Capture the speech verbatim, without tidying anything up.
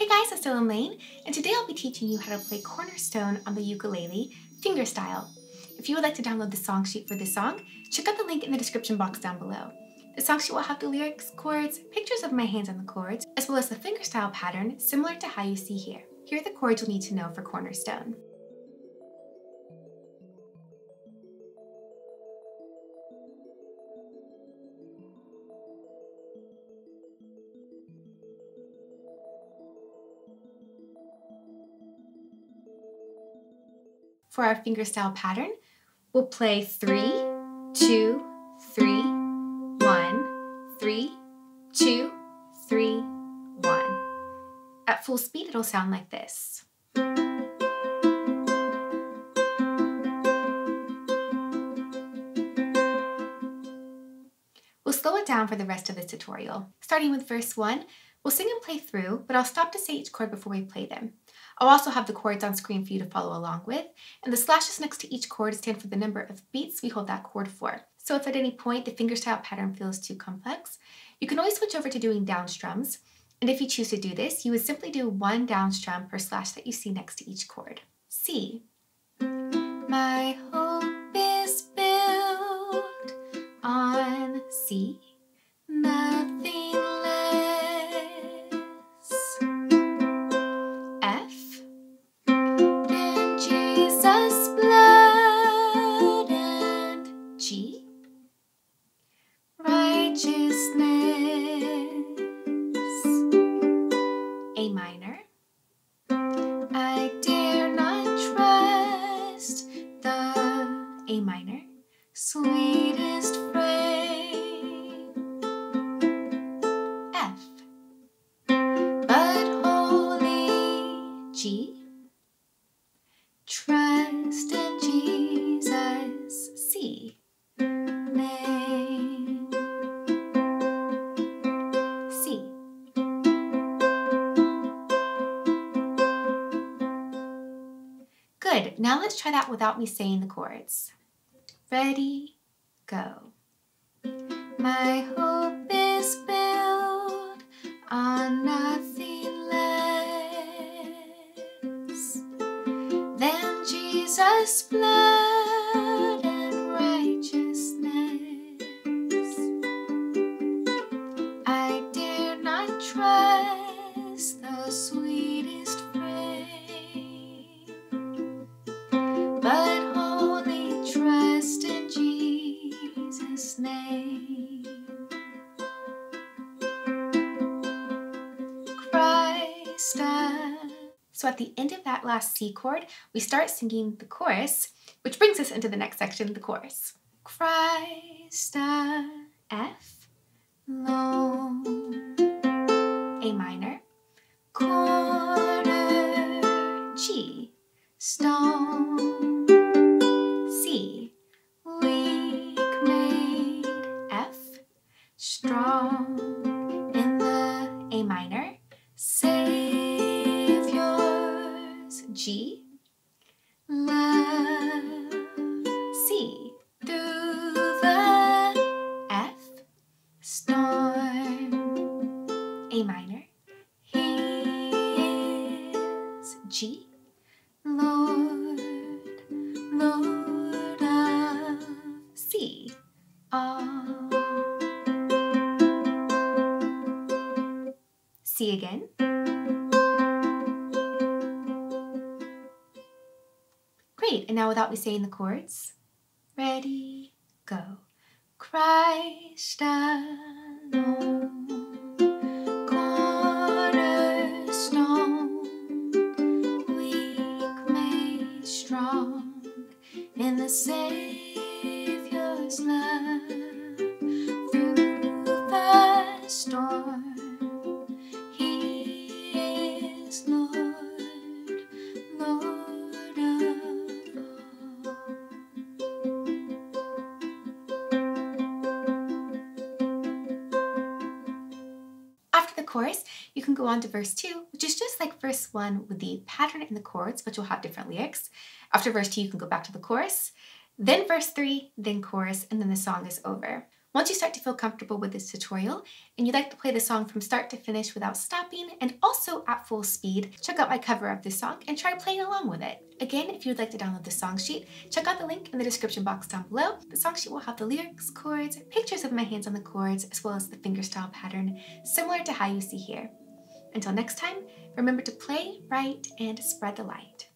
Hey guys, it's Dylan Laine, and today I'll be teaching you how to play Cornerstone on the ukulele, fingerstyle. If you would like to download the song sheet for this song, check out the link in the description box down below. The song sheet will have the lyrics, chords, pictures of my hands on the chords, as well as the fingerstyle pattern similar to how you see here. Here are the chords you'll need to know for Cornerstone. For our fingerstyle pattern, we'll play three, two, three, one, three, two, three, one. At full speed, it'll sound like this. We'll slow it down for the rest of this tutorial. Starting with verse one, we'll sing and play through, but I'll stop to say each chord before we play them. I'll also have the chords on screen for you to follow along with, and the slashes next to each chord stand for the number of beats we hold that chord for. So if at any point the fingerstyle pattern feels too complex, you can always switch over to doing down strums, and if you choose to do this, you would simply do one down strum per slash that you see next to each chord. C. My hope is built on C. Nothing sweetest frame, F, but holy G, trust in Jesus C, name C. Good, now let's try that without me saying the chords. Ready, go. My hope is built on nothing less than Jesus' blood and righteousness. I dare not trust the sweetest frame, but name. Christ. So at the end of that last C chord, we start singing the chorus, which brings us into the next section, the chorus. Christ. F. Lone. A minor. Corner. G. Stone. Strong in the A minor, Savior's G, love C, through the F, storm A minor, His G, Lord, Lord of C, all. C again. Great, and now without me saying the chords. Ready, go. Christ alone, cornerstone, weak made strong in the Savior's love through the storm. Chorus, you can go on to verse two, which is just like verse one with the pattern and the chords, but you'll have different lyrics. After verse two, you can go back to the chorus, then verse three, then chorus, and then the song is over. Once you start to feel comfortable with this tutorial and you'd like to play the song from start to finish without stopping and also at full speed, check out my cover of this song and try playing along with it. Again, if you'd like to download the song sheet, check out the link in the description box down below. The song sheet will have the lyrics, chords, pictures of my hands on the chords, as well as the fingerstyle pattern, similar to how you see here. Until next time, remember to play, write, and spread the light.